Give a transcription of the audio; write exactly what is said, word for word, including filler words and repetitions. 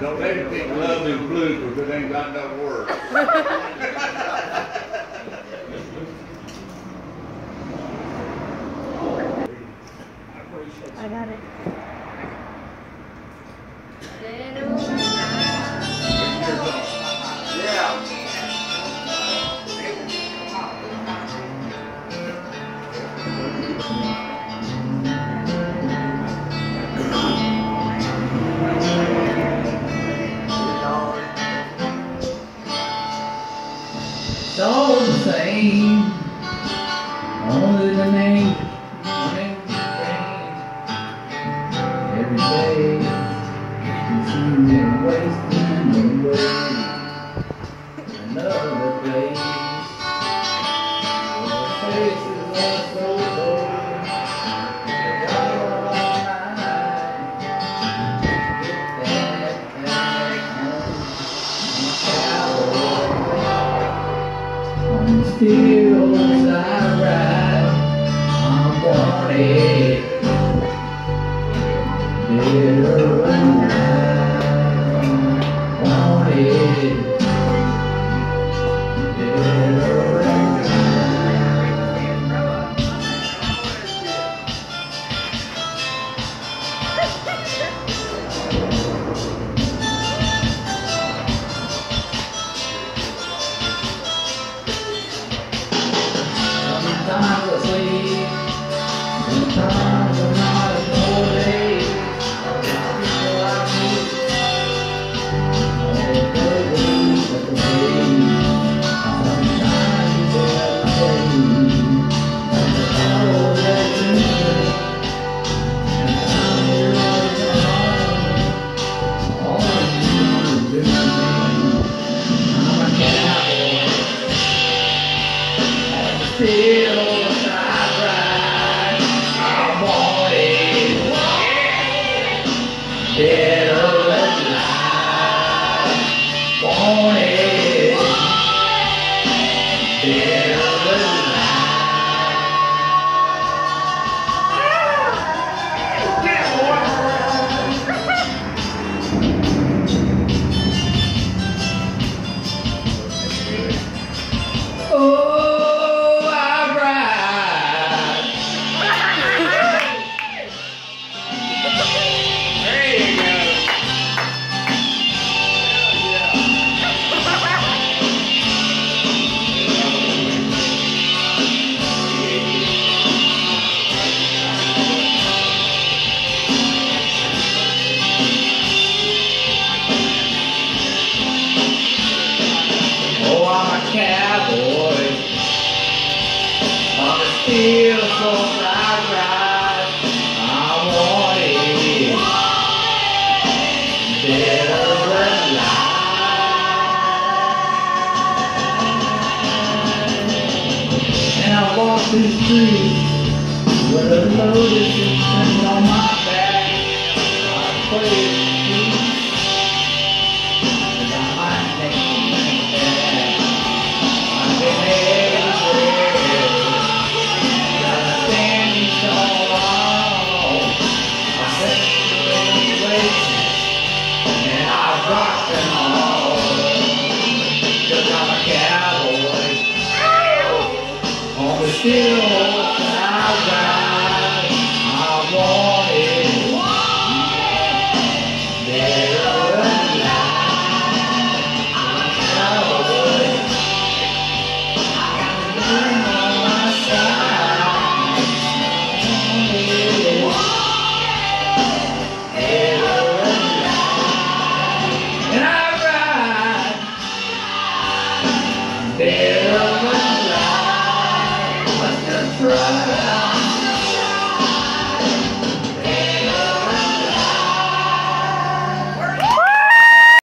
Don't make it think love is blue because it ain't got enough words. I got it. Yeah. It's all the same, only the name, the name change. Every day, consuming, wasting away. Another place, the faces are so old. They're all alive. Get that back home. Still I ride, I'm wanted, dead or alive, wanted, dead or alive. Dead or alive, wanted. Dead or alive. Get it, boy. Oh, I ride. Still so I ride, I'm wanted, dead or alive. And I walk these streets with a lotus and on my back. I play. Still, I ride, I wanted, wanted. Dead or alive, I'm cowboy. I got them on my side. Wanted, dead or alive, and I ride, dead or alive. Right.